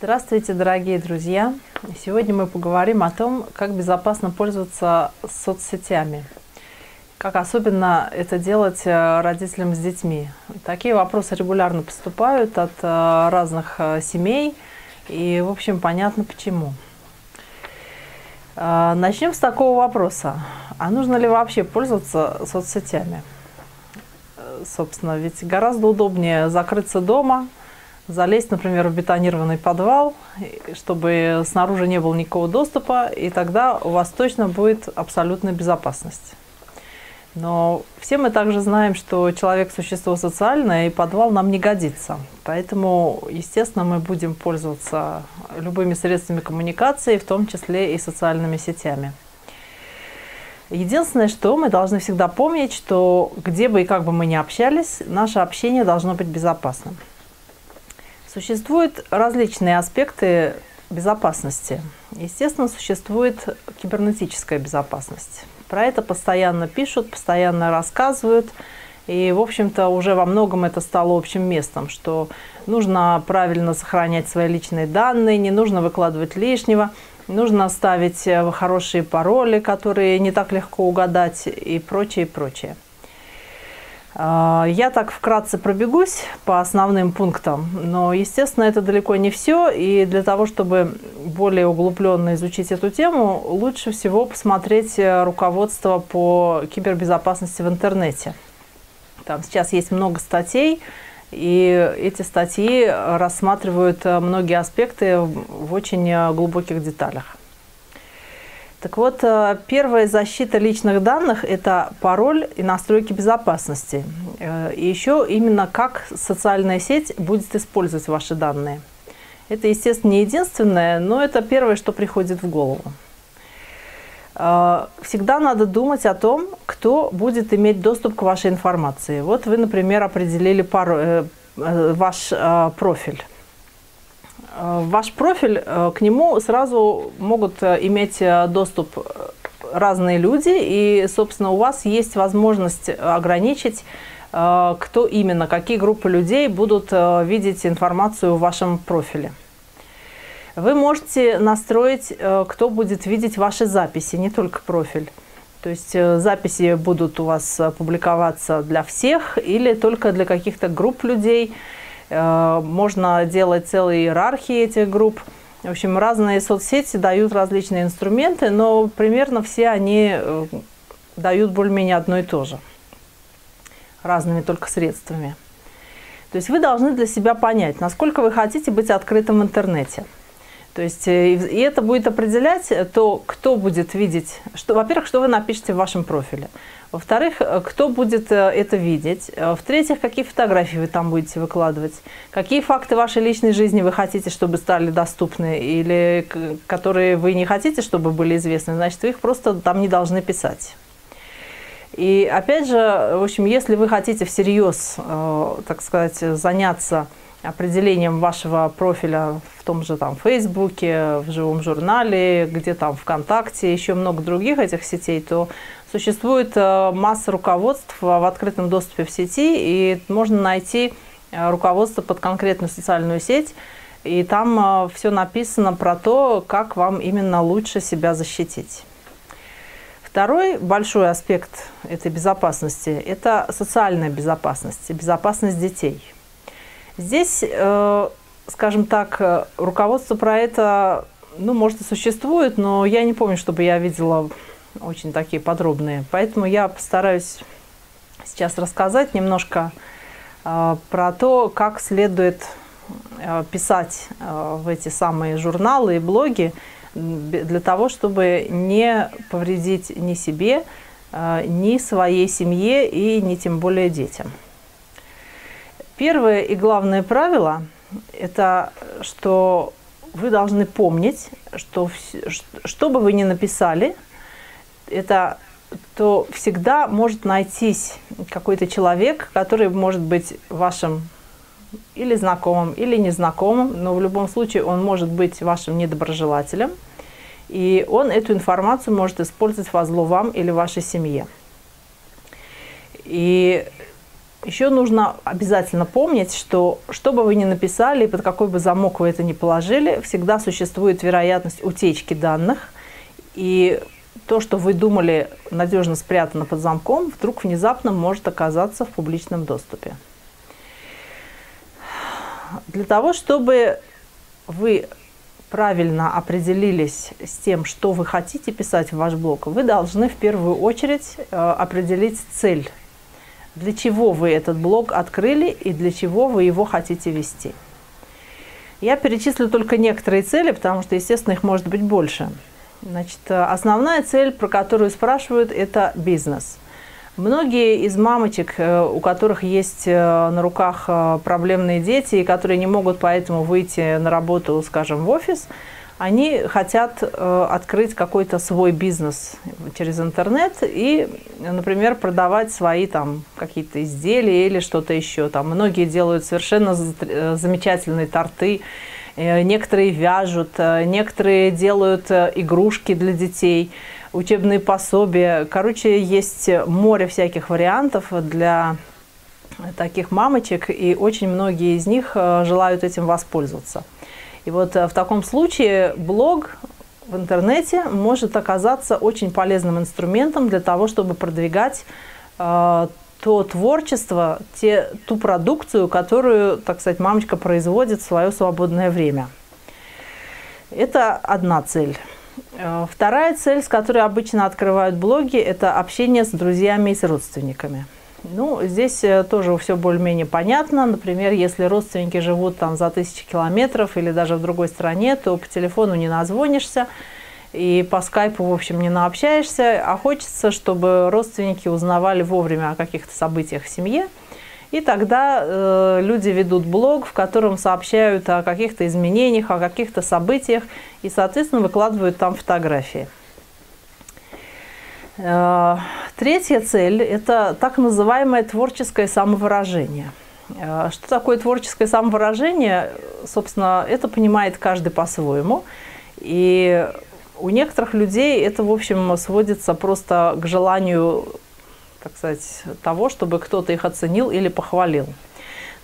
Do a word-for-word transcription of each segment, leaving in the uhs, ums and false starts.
Здравствуйте, дорогие друзья! Сегодня мы поговорим о том, как безопасно пользоваться соцсетями, как особенно это делать родителям с детьми. Такие вопросы регулярно поступают от разных семей, и, в общем, понятно почему. Начнем с такого вопроса. А нужно ли вообще пользоваться соцсетями? Собственно, ведь гораздо удобнее закрыться дома, залезть, например, в бетонированный подвал, чтобы снаружи не было никакого доступа, и тогда у вас точно будет абсолютная безопасность. Но все мы также знаем, что человек – существо социальное, и подвал нам не годится. Поэтому, естественно, мы будем пользоваться любыми средствами коммуникации, в том числе и социальными сетями. Единственное, что мы должны всегда помнить, что где бы и как бы мы ни общались, наше общение должно быть безопасным. Существуют различные аспекты безопасности. Естественно, существует кибернетическая безопасность. Про это постоянно пишут, постоянно рассказывают. И, в общем-то, уже во многом это стало общим местом, что нужно правильно сохранять свои личные данные, не нужно выкладывать лишнего, нужно ставить хорошие пароли, которые не так легко угадать, и прочее, прочее. Я так вкратце пробегусь по основным пунктам, но, естественно, это далеко не все, и для того, чтобы более углубленно изучить эту тему, лучше всего посмотреть руководство по кибербезопасности в интернете. Там сейчас есть много статей, и эти статьи рассматривают многие аспекты в очень глубоких деталях. Так вот, первая защита личных данных – это пароль и настройки безопасности. И еще именно как социальная сеть будет использовать ваши данные. Это, естественно, не единственное, но это первое, что приходит в голову. Всегда надо думать о том, кто будет иметь доступ к вашей информации. Вот вы, например, определили пароль, ваш профиль. Ваш профиль, к нему сразу могут иметь доступ разные люди, и, собственно, у вас есть возможность ограничить, кто именно, какие группы людей будут видеть информацию в вашем профиле. Вы можете настроить, кто будет видеть ваши записи, не только профиль. То есть записи будут у вас публиковаться для всех или только для каких-то групп людей. Можно делать целые иерархии этих групп. В общем, разные соцсети дают различные инструменты, но примерно все они дают более-менее одно и то же. Разными только средствами. То есть вы должны для себя понять, насколько вы хотите быть открытым в интернете. То есть и это будет определять то, кто будет видеть, что, во-первых, что вы напишете в вашем профиле. Во-вторых, кто будет это видеть. В-третьих, какие фотографии вы там будете выкладывать. Какие факты вашей личной жизни вы хотите, чтобы стали доступны, или которые вы не хотите, чтобы были известны, значит, вы их просто там не должны писать. И опять же, в общем, если вы хотите всерьез, так сказать, заняться определением вашего профиля в том же там Фейсбуке, в Живом журнале, где там ВКонтакте, еще много других этих сетей, то существует масса руководств в открытом доступе в сети, и можно найти руководство под конкретную социальную сеть, и там все написано про то, как вам именно лучше себя защитить. Второй большой аспект этой безопасности – это социальная безопасность, безопасность детей. Здесь, скажем так, руководство про это, ну, может, и существует, но я не помню, чтобы я видела очень такие подробные. Поэтому я постараюсь сейчас рассказать немножко про то, как следует писать в эти самые журналы и блоги для того, чтобы не повредить ни себе, ни своей семье и ни тем более детям. Первое и главное правило – это что вы должны помнить, что, что бы вы ни написали, это, то всегда может найтись какой-то человек, который может быть вашим или знакомым, или незнакомым, но в любом случае он может быть вашим недоброжелателем, и он эту информацию может использовать во зло вам или вашей семье. И Еще нужно обязательно помнить, что что бы вы ни написали, под какой бы замок вы это ни положили, всегда существует вероятность утечки данных. И то, что вы думали надежно спрятано под замком, вдруг внезапно может оказаться в публичном доступе. Для того, чтобы вы правильно определились с тем, что вы хотите писать в ваш блог, вы должны в первую очередь определить цель. Для чего вы этот блог открыли и для чего вы его хотите вести. Я перечислю только некоторые цели, потому что, естественно, их может быть больше. Значит, основная цель, про которую спрашивают, это бизнес. Многие из мамочек, у которых есть на руках проблемные дети, и которые не могут поэтому выйти на работу, скажем, в офис, они хотят э, открыть какой-то свой бизнес через интернет и, например, продавать свои там какие-то изделия или что-то еще. Там многие делают совершенно замечательные торты, э, некоторые вяжут, э, некоторые делают э, игрушки для детей, учебные пособия. Короче, есть море всяких вариантов для таких мамочек, и очень многие из них э, желают этим воспользоваться. И вот в таком случае блог в интернете может оказаться очень полезным инструментом для того, чтобы продвигать э, то творчество, те, ту продукцию, которую, так сказать, мамочка производит в свое свободное время. Это одна цель. Вторая цель, с которой обычно открывают блоги, это общение с друзьями и с родственниками. Ну, здесь тоже все более-менее понятно. Например, если родственники живут там за тысячи километров или даже в другой стране, то по телефону не назвонишься и по скайпу, в общем, не наобщаешься. А хочется, чтобы родственники узнавали вовремя о каких-то событиях в семье. И тогда э, люди ведут блог, в котором сообщают о каких-то изменениях, о каких-то событиях и, соответственно, выкладывают там фотографии. Третья цель – это так называемое творческое самовыражение. Что такое творческое самовыражение? Собственно, это понимает каждый по-своему. И у некоторых людей это, в общем, сводится просто к желанию, так сказать, того, чтобы кто-то их оценил или похвалил.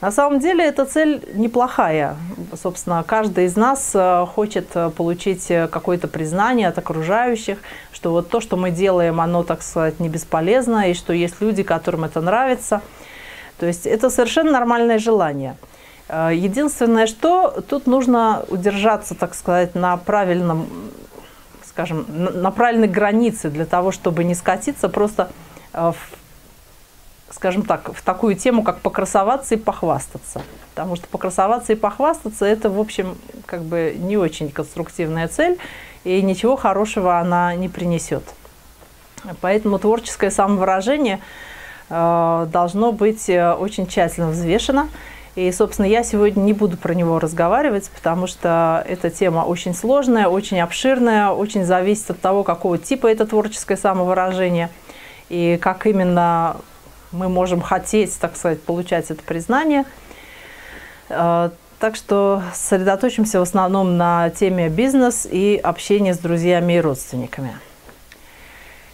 На самом деле эта цель неплохая. Собственно, каждый из нас хочет получить какое-то признание от окружающих, что вот то, что мы делаем, оно, так сказать, не бесполезно, и что есть люди, которым это нравится. То есть это совершенно нормальное желание. Единственное, что тут нужно удержаться, так сказать, на правильном, скажем, на правильной границе для того, чтобы не скатиться просто в... скажем так, в такую тему, как покрасоваться и похвастаться. Потому что покрасоваться и похвастаться – это, в общем, как бы не очень конструктивная цель, и ничего хорошего она не принесет. Поэтому творческое самовыражение э, должно быть очень тщательно взвешено. И, собственно, я сегодня не буду про него разговаривать, потому что эта тема очень сложная, очень обширная, очень зависит от того, какого типа это творческое самовыражение, и как именно... мы можем хотеть, так сказать, получать это признание. Так что сосредоточимся в основном на теме бизнес и общение с друзьями и родственниками.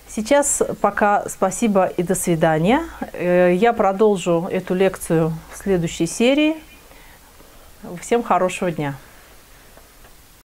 Сейчас пока спасибо и до свидания. Я продолжу эту лекцию в следующей серии. Всем хорошего дня.